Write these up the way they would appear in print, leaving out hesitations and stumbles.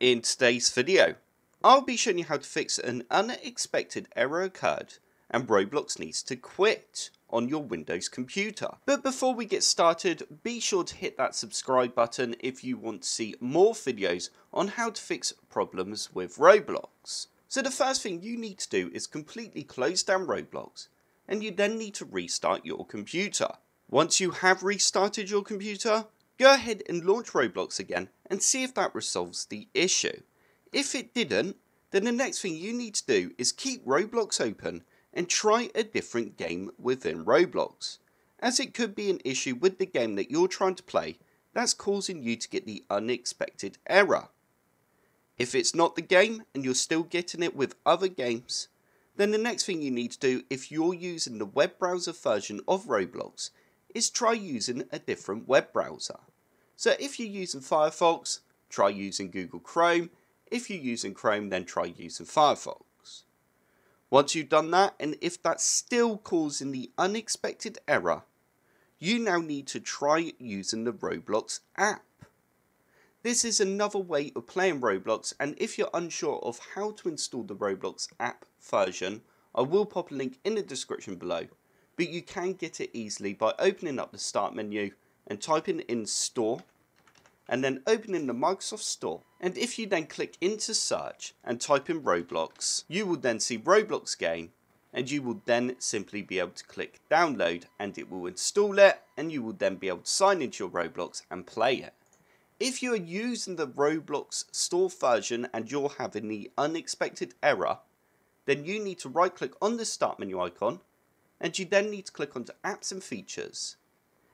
In today's video, I'll be showing you how to fix an unexpected error occurred and Roblox needs to quit on your Windows computer. But before we get started, be sure to hit that subscribe button if you want to see more videos on how to fix problems with Roblox. So the first thing you need to do is completely close down Roblox, and you then need to restart your computer. Once you have restarted your computer, go ahead and launch Roblox again and see if that resolves the issue. If it didn't, then the next thing you need to do is keep Roblox open and try a different game within Roblox, as it could be an issue with the game that you're trying to play that's causing you to get the unexpected error. If it's not the game and you're still getting it with other games, then the next thing you need to do if you're using the web browser version of Roblox is try using a different web browser. So if you're using Firefox, try using Google Chrome. If you're using Chrome, then try using Firefox. Once you've done that, and if that's still causing the unexpected error, you now need to try using the Roblox app. This is another way of playing Roblox, and if you're unsure of how to install the Roblox app version, I will pop a link in the description below, but you can get it easily by opening up the start menu and typing in Store, and then opening the Microsoft Store. And if you then click into search and type in Roblox, you will then see Roblox game, and you will then simply be able to click download and it will install it, and you will then be able to sign into your Roblox and play it. If you are using the Roblox Store version and you're having the unexpected error, then you need to right click on the start menu icon, and you then need to click onto apps and features.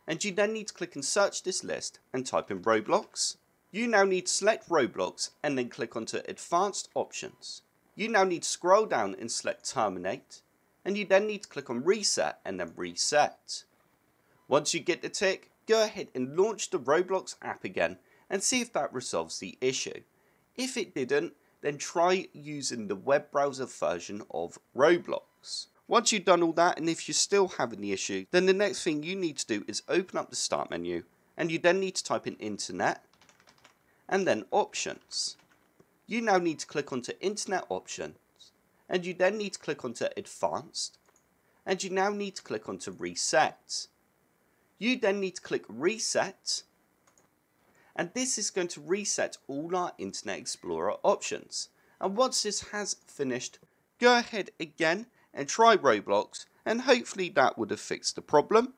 And you then need to click and search this list and type in Roblox. You now need to select Roblox and then click onto Advanced Options. You now need to scroll down and select Terminate, and you then need to click on Reset and then Reset. Once you get the tick, go ahead and launch the Roblox app again and see if that resolves the issue. If it didn't, then try using the web browser version of Roblox. Once you've done all that, and if you're still having the issue, then the next thing you need to do is open up the start menu, and you then need to type in Internet and then Options. You now need to click onto Internet Options, and you then need to click onto Advanced, and you now need to click onto Reset. You then need to click Reset, and this is going to reset all our Internet Explorer options. And once this has finished, go ahead again and try Roblox, and hopefully that would have fixed the problem.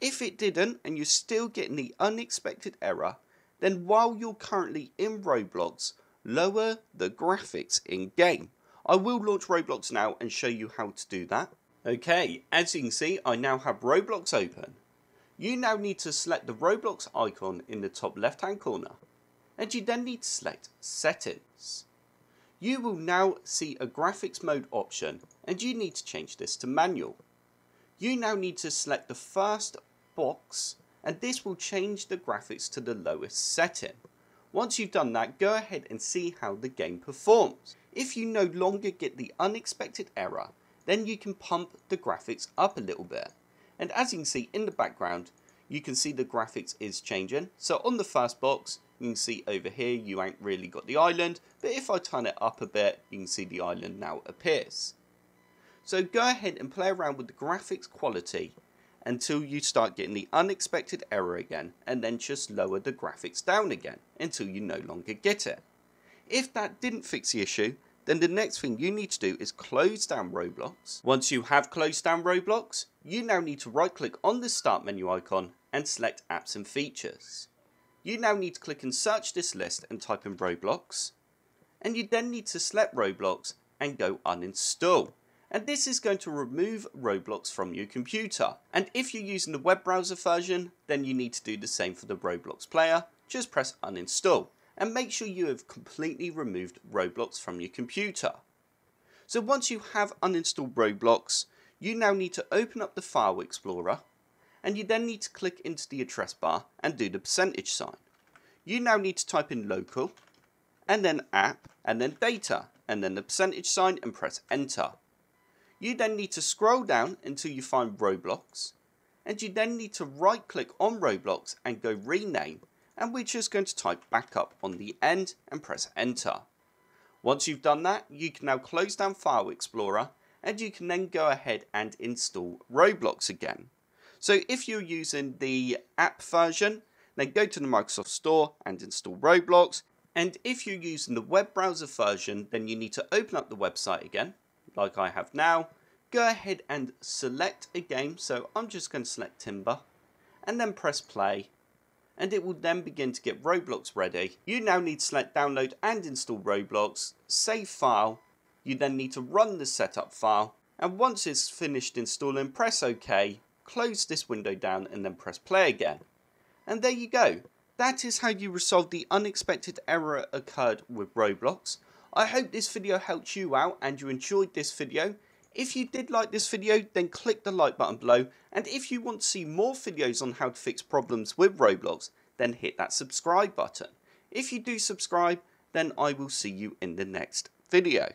If it didn't and you're still getting the unexpected error, then while you're currently in Roblox, lower the graphics in game. I will launch Roblox now and show you how to do that. Okay, as you can see, I now have Roblox open. You now need to select the Roblox icon in the top left hand corner, and you then need to select Settings. You will now see a graphics mode option, and you need to change this to manual. You now need to select the first box, and this will change the graphics to the lowest setting. Once you've done that, go ahead and see how the game performs. If you no longer get the unexpected error, then you can pump the graphics up a little bit. And as you can see in the background, you can see the graphics is changing. So on the first box, you can see over here you ain't really got the island, but if I turn it up a bit, you can see the island now appears. So go ahead and play around with the graphics quality until you start getting the unexpected error again, and then just lower the graphics down again until you no longer get it. If that didn't fix the issue, then the next thing you need to do is close down Roblox. Once you have closed down Roblox, you now need to right click on the start menu icon and select apps and features. You now need to click and search this list and type in Roblox, and you then need to select Roblox and go uninstall. And this is going to remove Roblox from your computer. And if you're using the web browser version, then you need to do the same for the Roblox player. Just press uninstall and make sure you have completely removed Roblox from your computer. So once you have uninstalled Roblox, you now need to open up the File Explorer, and you then need to click into the address bar and do the percentage sign. You now need to type in local, and then app, and then data, and then the percentage sign, and press enter. You then need to scroll down until you find Roblox, and you then need to right click on Roblox and go rename, and we're just going to type backup on the end and press enter. Once you've done that, you can now close down File Explorer and you can then go ahead and install Roblox again. So if you're using the app version, then go to the Microsoft Store and install Roblox. And if you're using the web browser version, then you need to open up the website again, like I have now. Go ahead and select a game, so I'm just going to select Timber, and then press play, and it will then begin to get Roblox ready. You now need to select download and install Roblox, save file, you then need to run the setup file, and once it's finished installing, press OK, close this window down, and then press play again. And there you go. That is how you resolve the unexpected error occurred with Roblox. I hope this video helped you out and you enjoyed this video. If you did like this video, then click the like button below, and if you want to see more videos on how to fix problems with Roblox, then hit that subscribe button. If you do subscribe, then I will see you in the next video.